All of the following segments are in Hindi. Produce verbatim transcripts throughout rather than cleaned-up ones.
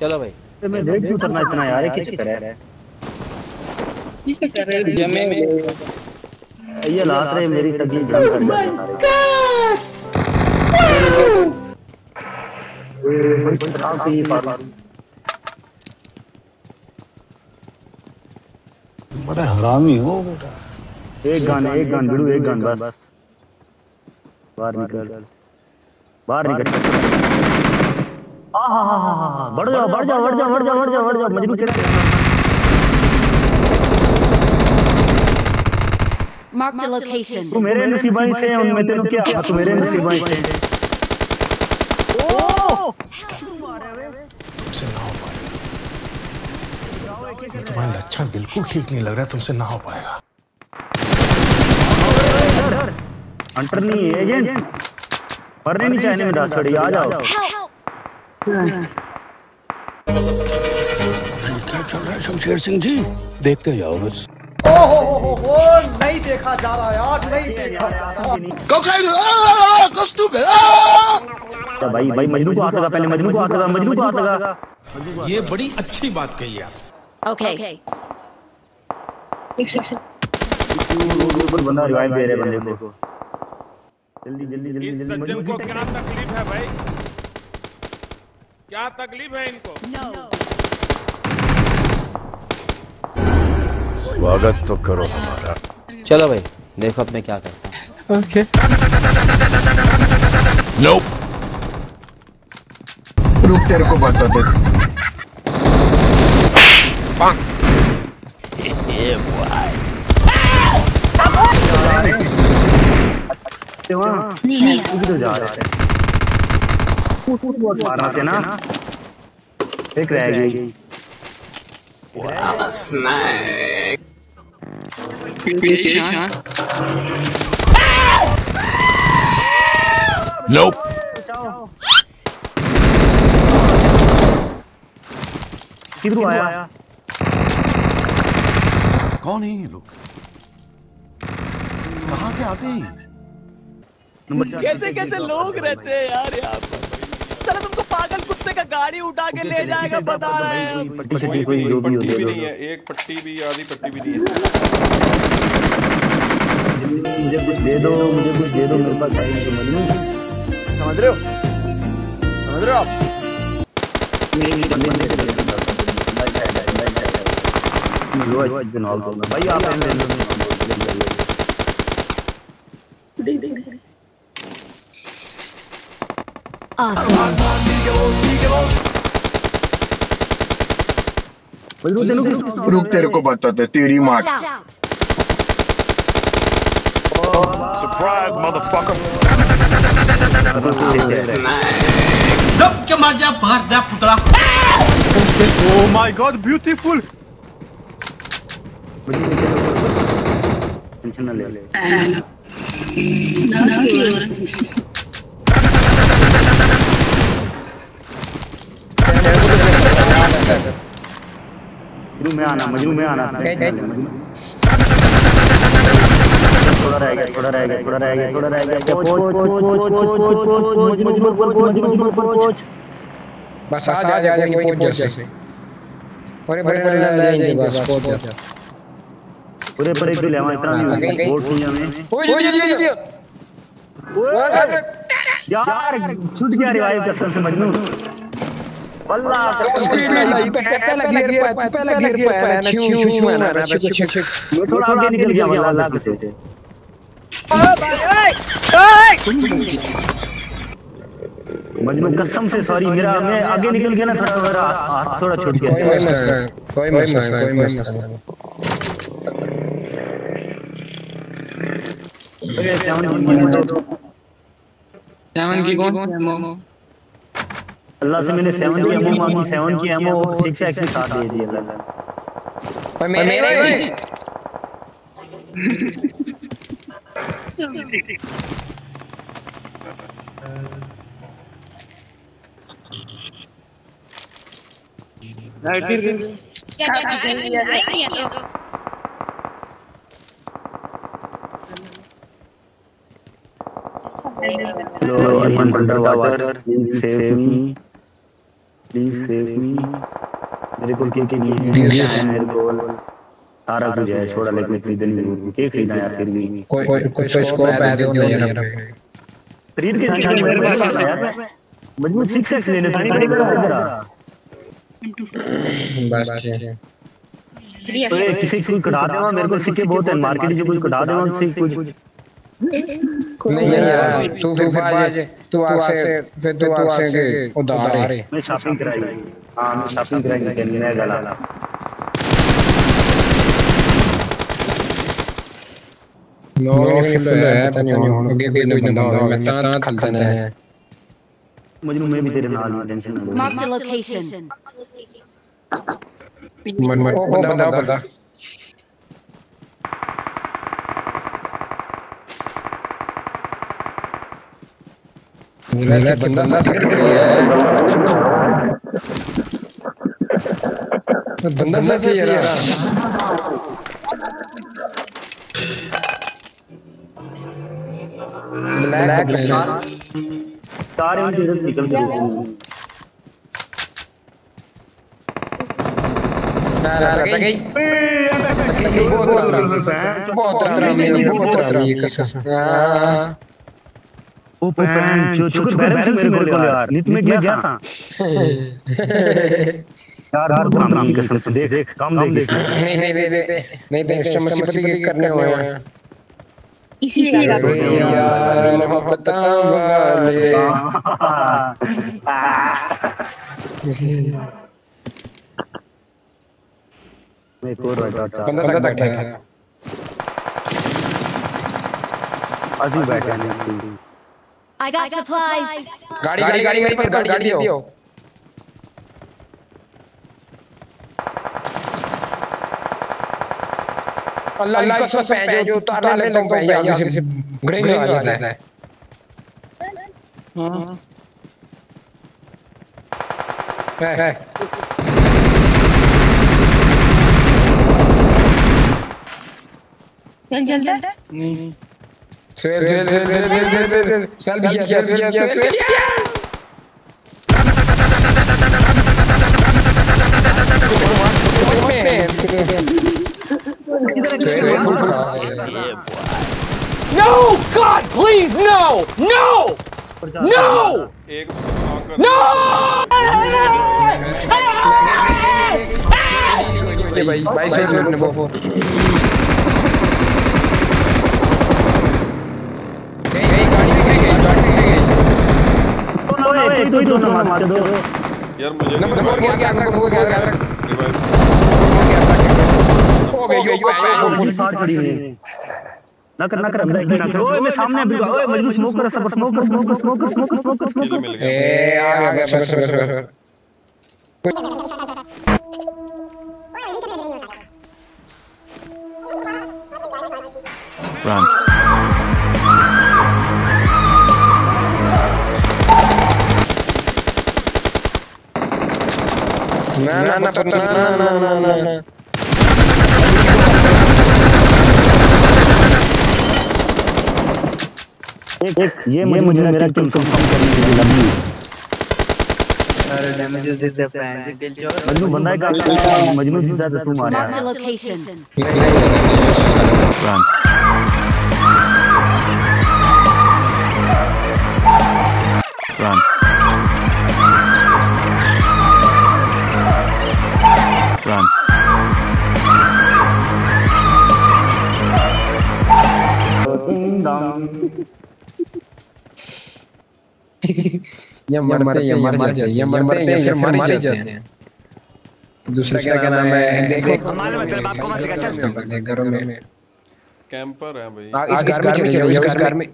चलो भाई मैं लेट क्यों करना इतना यार, ये क्या कर रहा है, ये कर रहा है जमे में ये लात रे मेरी तगड़ी ड्रम कर रहा है ये कोई खराब से ही पार बड़ा हरामी हो बेटा। एक गान एक गान भिड़ू एक गान बस बाहर निकल बाहर निकल आ हा हा हा हा बढ़ जाओ बढ़ जाओ बढ़ जाओ बढ़ जाओ बढ़ जाओ बढ़ जाओ मजबूत कर मार्क द लोकेशन। तू मेरे नसीबाई से उनमें तेरे क्या है, तू मेरे नसीबाई से ओ तुमसे ना हो पाएगा, तुम्हारा लक्षण बिल्कुल ठीक नहीं लग रहा है, तुमसे ना हो पाएगा। हंटर नहीं एजेंट मरने नहीं चाहिए मैं दास छोड़ी आ जाओ। क्या चल रहा है शमशेर सिंह जी, देखते जाओ बस। ओ हो हो हो नहीं देखा जा रहा यार, नहीं देखा जा रहा। कोकाइन कस्तू गया भाई भाई मजनू को आता था पहले, मजनू को आता था मजनू को आता था ये बड़ी अच्छी बात कही आप। ओके एक सेकंड ऊपर बंदा रिवाइव दे रहे बंदे को जल्दी जल्दी जल्दी जल्दी। मजनू को क्या तकलीफ है भाई, क्या तकलीफ है इनको? no. स्वागत तो करो हमारा। चलो भाई देखो अब मैं क्या करता हूँ। ओके नो रुक तेरे को बता दे ये जा रहे हैं से ना एक रह गई। Nope. किधर आया? कौन है ये लोग, कहाँ से आते हैं? कैसे कैसे लोग रहते हैं यार यहाँ पर, साला तुमको पागल कुत्ते का गाड़ी उठा के ले जाएगा बता रहे हैं। पट्टी कोई पट्टी भी नहीं है, एक पट्टी भी आधी पट्टी भी नहीं है। मुझे कुछ दे दो मुझे कुछ दे दो मेरे पास गाड़ी नहीं, समझ रहे हो समझ रहे हो आप भाई आप रुक तेरे को बताते तेरी माँ। Surprise motherfucker. दब के मार जा बाहर जा पुतला। Oh my god beautiful. Tension ना ले। मजनू में आना मजनू में आना थोड़ा रह गया थोड़ा रह गया थोड़ा रह गया थोड़ा रह गया पहुंच पहुंच पहुंच पहुंच पहुंच पहुंच पहुंच। बस आ जा जा के पहुंच जैसे अरे बड़े बड़े ले जाएंगे बस पहुंच पूरे पर एक भी लेवा इतना नहीं बोर्ड दुनिया में। ओए जल्दी यार छूट गया रिवाइव कसम से मजनू वल्ला स्पीड में लगी तो पहला गियर पे पहला गियर पे है ना छू छू है ना मैं थोड़ा आगे निकल गया वल्ला से। ओए भाई ओए मजनू कसम से सॉरी मेरा, मैं आगे निकल गया ना थोड़ा, मेरा हाथ थोड़ा छूट गया। कोई मसला नहीं कोई मसला नहीं कोई मसला नहीं। अरे सावन की मोटो सावन की कौन मोमो अल्लाह से मैंने सेवन की एमओ मांगी, सेवन की एमओ सिक्स एक्स के साथ दे दी अल्लाह ने। और मेरे भाई फिर क्या कर लिया नहीं है तो Hello, I'm underwater. Save me. Please save me. मेरे को के के की है, मेरे को सारा कुछ है छोड़ा, लेकिन खरीद नहीं के खरीदा यार, फिर भी कोई कोई स्कोप है तो नहीं है ना खरीद के नहीं मेरे पास है यार। मुझे सिक्स एक्स लेने था नहीं मेरा बस है। तो किसी को कटा देवा, मेरे को सिक्के बहुत है मार्केट जो कुछ कटा देवा किसी कुछ नहीं यार। तू फिर बाज तू आपसे फिर तू आपसे उधार है। मैं शॉपिंग कराई हां मैं शॉपिंग कराई के लिए गला नो सिर्फ है पता नहीं आगे कोई नहीं बंदा होगा। मैं ता खलदना है मुझे मैं भी तेरे नाल में टेंशन ना। मार्क द लोकेशन मन मन बंदा बंदा मेरा बंदा ना सेट कर लिया है बंदा ना सही यार। ब्लैक यार सारे इधर निकल गए सारा लग गई। बहुत रहा बहुत रहा बहुत रहा ये कसम हां वो पैन जो शुक्र बैरम से मेरे को यार नित में गया था यार। बहुत काम कसम से देख देख काम देख नहीं नहीं नहीं नहीं तो एक्स्ट्रा मसीबत के करने हुए हैं इसी से यार। मोहब्बत वाले मैं कोर बैठा बंदा बैठा है अभी बैठा नहीं। I got supplies. गाड़ी गाड़ी गाड़ी वहीं पर गाड़ी दियो। अल्लाह अल्लाह इसको पैंजो जो उतारने लगता है यहाँ से ग्रेन में आ जाता है। है है चल चलता है चल चल चल चल चल चल चल चल पीछे चल पीछे चल पीछे no god please no no no no भाई भाई शेयर ने वो कोई तो ना मार दो यार मुझे नंबर फोर क्या क्या नंबर फोर क्या क्या हो गई हो गई साथ खड़ी हुई है ना कर ना कर अंदर ना कर। ओए मैं सामने अभी ओए मजबूत स्मोक कर सब स्मोक कर स्मोक कर स्मोक कर स्मोक कर स्मोक कर स्मोक कर ए आ गया बस बस बस रन ना ना ना पता ना ना ना ना ना एक एक ये मुझे मेरा किल कंफर्म करने के लिए लगी। अरे डैमेजेस दे दे पैन दिल जो मजनू बंदा है का मजनू जीता तो तू मार यार। Run run run ding dong ye marte ye mar jaate ye marte ye mar jaate hain। दूसरा क्या नाम है देखो मालूम है तेरे बाप को मत सिखा। चल घरों में कैंपर है भाई इस घर में चले जाओ इस घर में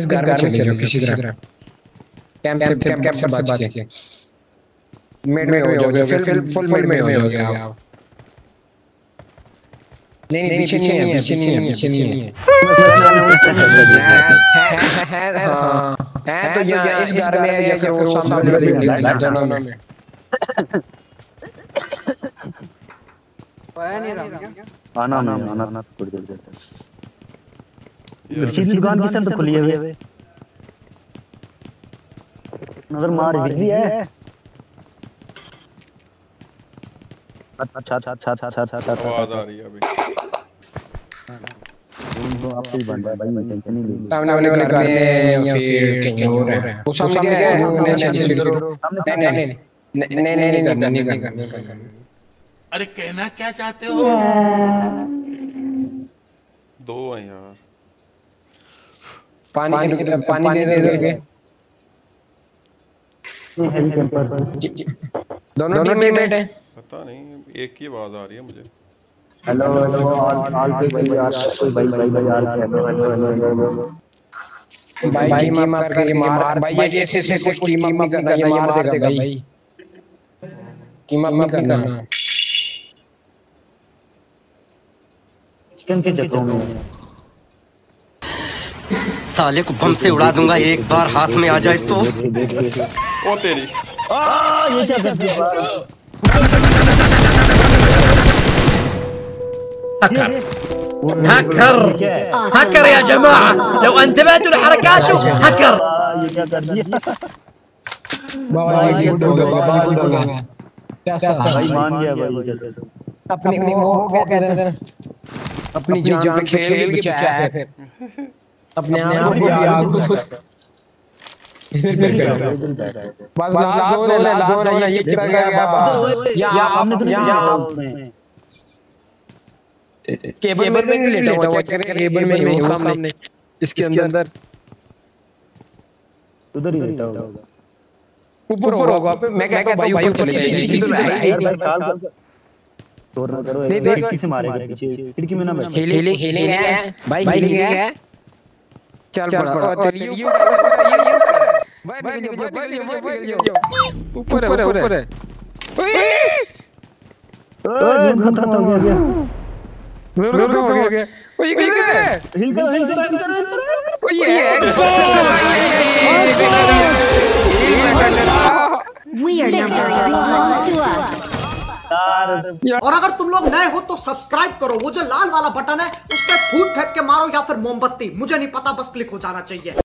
इस घर में चले जाओ किसी तरह कैंप कैंप कैंप से बात किया मेड में हो जाओगे फिर फुल मेड में हो जाओगे आप। नहीं नहीं पीछे नहीं है पीछे नहीं है पीछे नहीं है है तो यहाँ इस घर में है या फिर वो सामने वाली बिल्डिंग में जाना ना मैं पाया नहीं रहा आना ना आना ना थोड़ी देर जाते हैं। रशीद दुकान किस टाइम तक खुली है वे नजर मार बिजली है अच्छा अच्छा अच्छा अच्छा अच्छा अच्छा आवाज आ रही है अभी। वो आपसे ही बन रहा है भाई, मैं टेंशन नहीं ले। सामने वाले घर में या फिर कहीं और है वो सामने क्या है? नहीं नहीं नहीं नहीं नहीं नहीं करना नहीं करना। अरे कहना क्या चाहते हो? दो है यार। पानी पानी दे दे दे। दोनों टीममेट है? पता नहीं, एक ही आवाज आ रही है मुझे। हेलो हेलो ऑल ऑल भाई यार, कोई भाई भाई भाई यार, हेलो हेलो भाई टीम अप करके मार भाई। ये ऐसे ऐसे कुछ टीम अप करना, ये मार देगा भाई। टीम अप मत करना। चिकन के जगहों में साले को बम से उड़ा दूंगा, एक बार हाथ में आ जाए तो। ओ तेरी आ, ये क्या कर दिया? هكر هكر هكر يا جماعة لو انتبهتوا لحركاته هكر. अपनी जान पे खेल के बचाया है, फिर अपने आप को भी आग को बस लात दो ना, लात दो ना। ये चिपक गया बाबा। यहाँ आपने यहाँ केबल में नहीं लेटा हुआ, चेक करें केबल में नहीं, सामने इसके अंदर उधर ही लेटा होगा, ऊपर होगा। मैं कहता हूं भाई ऊपर चले जाइए, इधर आइए। तोड़ ना करो, खिड़की से मारेगा पीछे, खिड़की में ना बैठ। हिले हिले है भाई, हिले है। चल पड़ा तेरी यू भाई, ऊपर है ऊपर है। ओए ओए खतरा हो गया, रुको रुको हो गया। ओ ये क्या है? हिल कर हिल कर। ओ ये है। और अगर तुम लोग नए हो तो सब्सक्राइब करो, वो जो लाल वाला बटन है उस पे फूट फेंक के मारो या फिर मोमबत्ती, मुझे नहीं पता, बस क्लिक हो जाना चाहिए।